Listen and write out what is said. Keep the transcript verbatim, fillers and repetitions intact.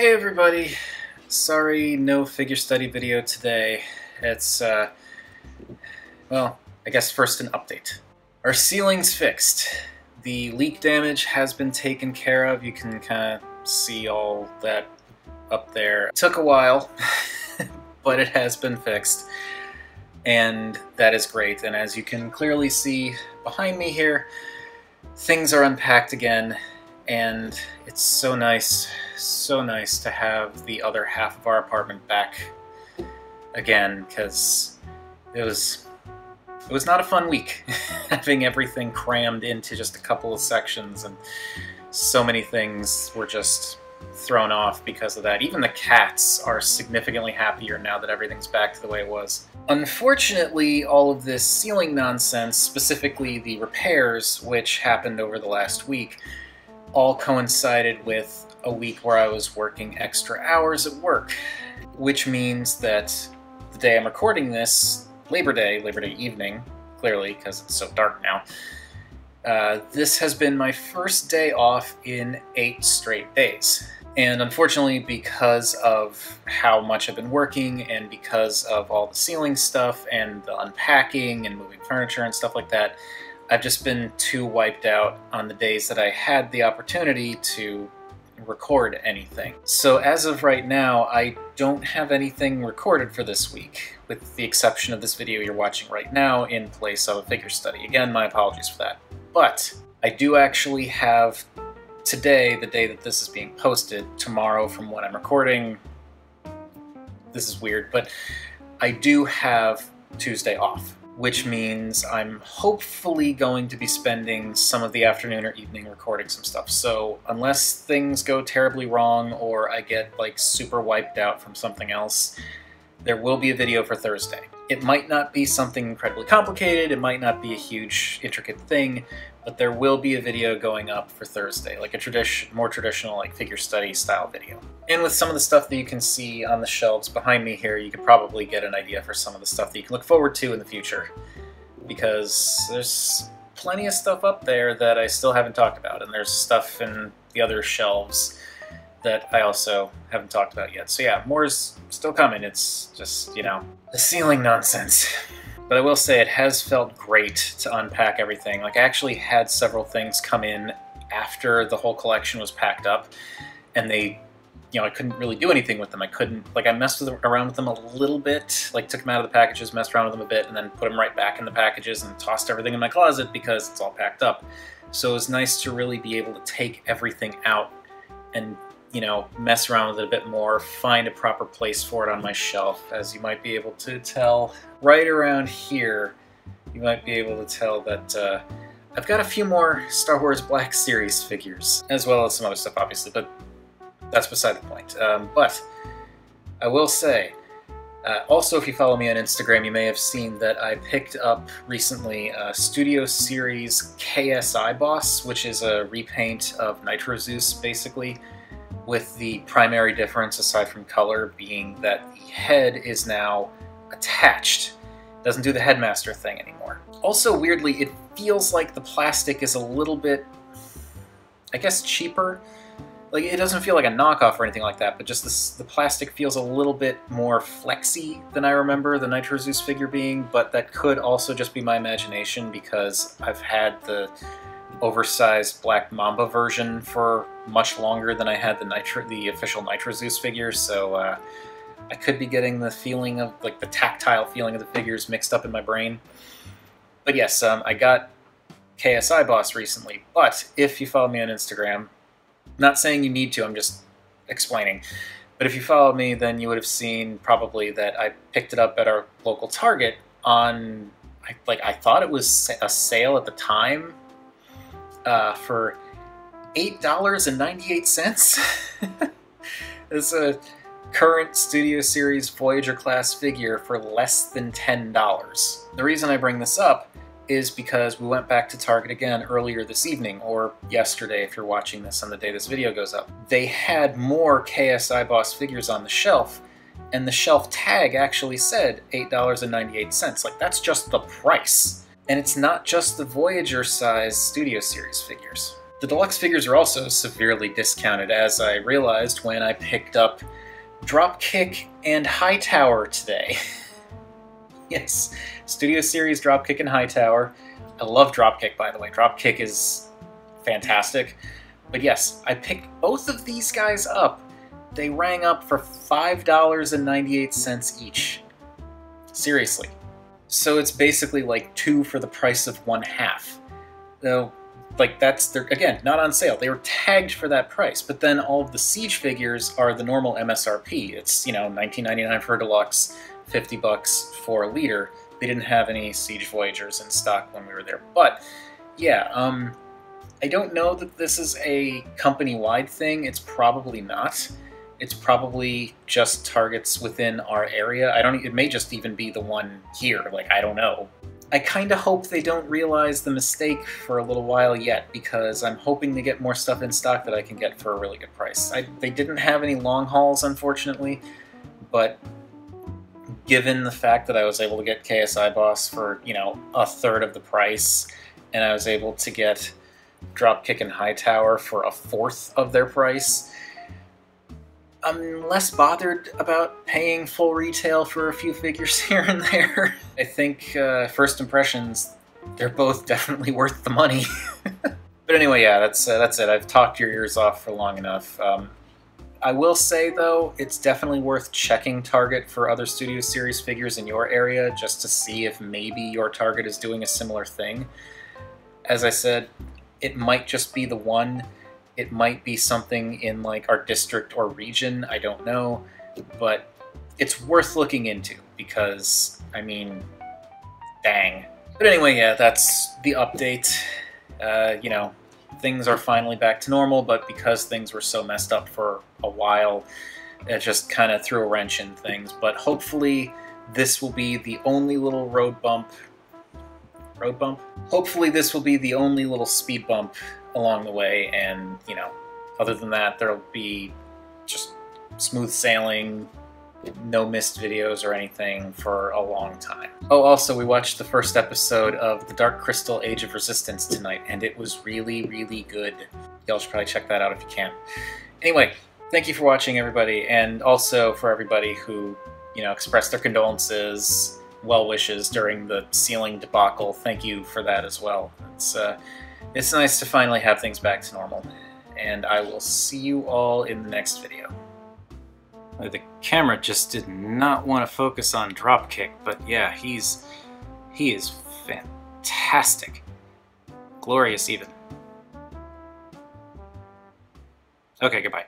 Hey everybody, sorry no figure study video today. It's uh, well, I guess first an update. Our ceiling's fixed. The leak damage has been taken care of. You can kind of see all that up there. It took a while, but it has been fixed. And that is great. And as you can clearly see behind me here, things are unpacked again. And it's so nice, so nice to have the other half of our apartment back again, because it was, it was not a fun week, having everything crammed into just a couple of sections, and so many things were just thrown off because of that. Even the cats are significantly happier now that everything's back to the way it was. Unfortunately, all of this ceiling nonsense, specifically the repairs, which happened over the last week, all coincided with a week where I was working extra hours at work, which means that the day I'm recording this, Labor Day, Labor Day evening, clearly, because it's so dark now, uh, this has been my first day off in eight straight days. And unfortunately, because of how much I've been working and because of all the ceiling stuff and the unpacking and moving furniture and stuff like that, I've just been too wiped out on the days that I had the opportunity to record anything. So as of right now, I don't have anything recorded for this week, with the exception of this video you're watching right now in place of a figure study. Again, my apologies for that. But I do actually have today, the day that this is being posted, tomorrow from when I'm recording, this is weird, but I do have Tuesday off, which means I'm hopefully going to be spending some of the afternoon or evening recording some stuff. So unless things go terribly wrong or I get like super wiped out from something else, there will be a video for Thursday. It might not be something incredibly complicated, it might not be a huge intricate thing, but there will be a video going up for Thursday, like a tradition, more traditional like figure study style video. And with some of the stuff that you can see on the shelves behind me here, you could probably get an idea for some of the stuff that you can look forward to in the future, because there's plenty of stuff up there that I still haven't talked about, and there's stuff in the other shelves that I also haven't talked about yet. So yeah, more's still coming. It's just, you know, the ceiling nonsense. But I will say it has felt great to unpack everything. Like, I actually had several things come in after the whole collection was packed up, and they, you know, I couldn't really do anything with them. I couldn't, like, I messed with them, around with them a little bit, like took them out of the packages, messed around with them a bit, and then put them right back in the packages and tossed everything in my closet because it's all packed up. So it was nice to really be able to take everything out and, you know, mess around with it a bit more, find a proper place for it on my shelf. As you might be able to tell right around here, you might be able to tell that uh, I've got a few more Star Wars Black Series figures, as well as some other stuff, obviously, but that's beside the point. Um, but I will say, uh, also if you follow me on Instagram, you may have seen that I picked up recently uh, Studio Series K S I Boss, which is a repaint of Nitro Zeus, basically, with the primary difference, aside from color, being that the head is now attached. It doesn't do the headmaster thing anymore. Also, weirdly, it feels like the plastic is a little bit, I guess, cheaper. Like, it doesn't feel like a knockoff or anything like that, but just this, the plastic feels a little bit more flexy than I remember the Nitro Zeus figure being, but that could also just be my imagination, because I've had the oversized Black Mamba version for much longer than I had the Nitro, the official Nitro Zeus figure, so uh, I could be getting the feeling of, like, the tactile feeling of the figures mixed up in my brain. But yes, um, I got K S I Boss recently, but if you follow me on Instagram, not saying you need to, I'm just explaining, but if you followed me, then you would have seen probably that I picked it up at our local Target on, like, I thought it was a sale at the time, Uh, for eight dollars and ninety-eight cents. It's a current Studio Series Voyager class figure for less than ten dollars. The reason I bring this up is because we went back to Target again earlier this evening, or yesterday if you're watching this on the day this video goes up. They had more K S I Boss figures on the shelf, and the shelf tag actually said eight dollars and ninety-eight cents. Like, that's just the price. And it's not just the Voyager size Studio Series figures. The deluxe figures are also severely discounted, as I realized when I picked up Dropkick and Hightower today. Yes, Studio Series, Dropkick, and Hightower. I love Dropkick, by the way. Dropkick is fantastic. But yes, I picked both of these guys up. They rang up for five dollars and ninety-eight cents each. Seriously. So it's basically like two for the price of one half. Though, like, that's, they're, again, not on sale. They were tagged for that price, but then all of the Siege figures are the normal M S R P. It's, you know, nineteen ninety-nine dollars for a deluxe, fifty bucks for a liter. They didn't have any Siege Voyagers in stock when we were there. But, yeah, um, I don't know that this is a company-wide thing. It's probably not. It's probably just targets within our area. I don't, it may just even be the one here, like, I don't know. I kinda hope they don't realize the mistake for a little while yet, because I'm hoping to get more stuff in stock that I can get for a really good price. I, they didn't have any long hauls, unfortunately, but given the fact that I was able to get K S I Boss for, you know, a third of the price, and I was able to get Dropkick and Hightower for a fourth of their price, I'm less bothered about paying full retail for a few figures here and there. I think uh, first impressions, they're both definitely worth the money. But anyway, yeah, that's uh, that's it. I've talked your ears off for long enough. Um, I will say, though, it's definitely worth checking Target for other Studio Series figures in your area just to see if maybe your Target is doing a similar thing. As I said, it might just be the one. It might be something in, like, our district or region, I don't know, but it's worth looking into because, I mean, dang. But anyway, yeah, that's the update. Uh, you know, things are finally back to normal, but because things were so messed up for a while, it just kind of threw a wrench in things. But hopefully this will be the only little road bump. Road bump? Hopefully this will be the only little speed bump along the way, and, you know, other than that, there'll be just smooth sailing, no missed videos or anything for a long time. Oh, also, we watched the first episode of The Dark Crystal: Age of Resistance tonight, and it was really, really good. Y'all should probably check that out if you can. Anyway, thank you for watching, everybody, and also for everybody who, you know, expressed their condolences, well wishes during the ceiling debacle. Thank you for that as well. It's, uh, it's nice to finally have things back to normal, and I will see you all in the next video. The camera just did not want to focus on Dropkick, but yeah, he's, he is fantastic. Glorious even. Okay, goodbye.